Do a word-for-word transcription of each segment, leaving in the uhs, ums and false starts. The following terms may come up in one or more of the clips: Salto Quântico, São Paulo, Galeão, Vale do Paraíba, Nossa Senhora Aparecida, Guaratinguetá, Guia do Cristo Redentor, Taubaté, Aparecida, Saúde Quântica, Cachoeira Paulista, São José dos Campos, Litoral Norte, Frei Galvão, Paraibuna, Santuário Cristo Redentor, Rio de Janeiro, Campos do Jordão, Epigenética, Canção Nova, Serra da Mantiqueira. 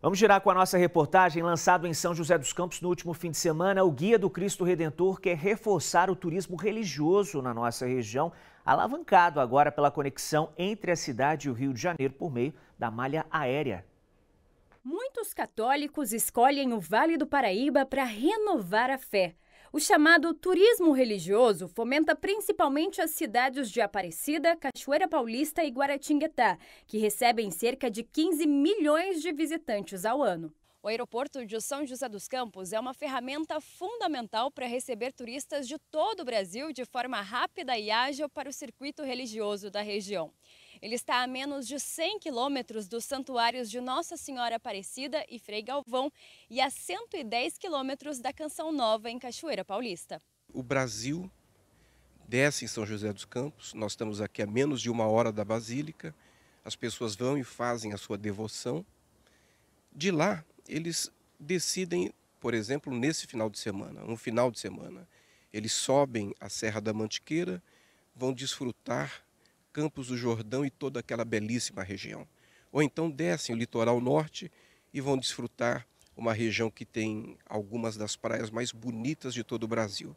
Vamos girar com a nossa reportagem, lançado em São José dos Campos no último fim de semana. O Guia do Cristo Redentor quer reforçar o turismo religioso na nossa região, alavancado agora pela conexão entre a cidade e o Rio de Janeiro por meio da malha aérea. Muitos católicos escolhem o Vale do Paraíba para renovar a fé. O chamado turismo religioso fomenta principalmente as cidades de Aparecida, Cachoeira Paulista e Guaratinguetá, que recebem cerca de quinze milhões de visitantes ao ano. O aeroporto de São José dos Campos é uma ferramenta fundamental para receber turistas de todo o Brasil de forma rápida e ágil para o circuito religioso da região. Ele está a menos de cem quilômetros dos santuários de Nossa Senhora Aparecida e Frei Galvão e a cento e dez quilômetros da Canção Nova, em Cachoeira Paulista. O Brasil desce em São José dos Campos, nós estamos aqui a menos de uma hora da Basílica, as pessoas vão e fazem a sua devoção. De lá, eles decidem, por exemplo, nesse final de semana, um final de semana, eles sobem a Serra da Mantiqueira, vão desfrutar Campos do Jordão e toda aquela belíssima região. Ou então descem o litoral norte e vão desfrutar uma região que tem algumas das praias mais bonitas de todo o Brasil.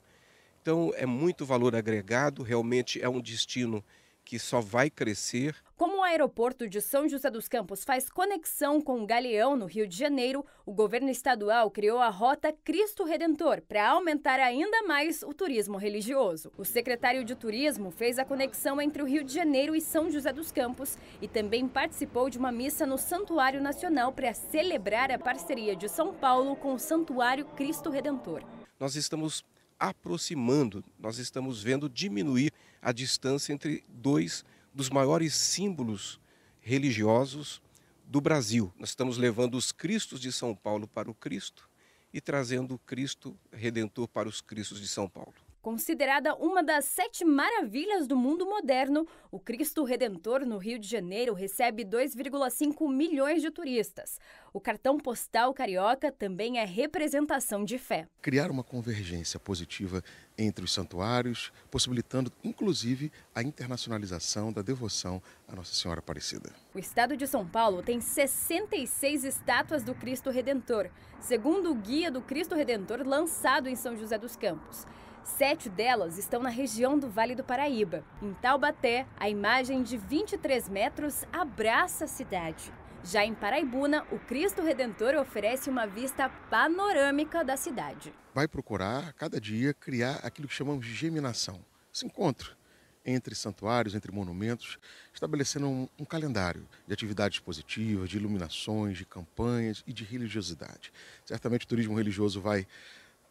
Então é muito valor agregado, realmente é um destino que só vai crescer. Como o aeroporto de São José dos Campos faz conexão com o Galeão, no Rio de Janeiro, o governo estadual criou a Rota Cristo Redentor para aumentar ainda mais o turismo religioso. O secretário de Turismo fez a conexão entre o Rio de Janeiro e São José dos Campos e também participou de uma missa no Santuário Nacional para celebrar a parceria de São Paulo com o Santuário Cristo Redentor. Nós estamos aproximando, nós estamos vendo diminuir a distância entre dois dos maiores símbolos religiosos do Brasil. Nós estamos levando os Cristos de São Paulo para o Cristo e trazendo o Cristo Redentor para os Cristos de São Paulo. Considerada uma das sete maravilhas do mundo moderno, o Cristo Redentor no Rio de Janeiro recebe dois vírgula cinco milhões de turistas. O cartão postal carioca também é representação de fé. Criar uma convergência positiva entre os santuários, possibilitando inclusive a internacionalização da devoção à Nossa Senhora Aparecida. O estado de São Paulo tem sessenta e seis estátuas do Cristo Redentor, segundo o Guia do Cristo Redentor lançado em São José dos Campos. Sete delas estão na região do Vale do Paraíba. Em Taubaté, a imagem de vinte e três metros abraça a cidade. Já em Paraibuna, o Cristo Redentor oferece uma vista panorâmica da cidade. Vai procurar, cada dia, criar aquilo que chamamos de geminação. Esse encontro entre santuários, entre monumentos, estabelecendo um, um calendário de atividades positivas, de iluminações, de campanhas e de religiosidade. Certamente o turismo religioso vai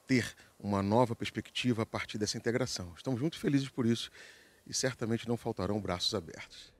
ter uma nova perspectiva a partir dessa integração. Estamos muito felizes por isso e certamente não faltarão braços abertos.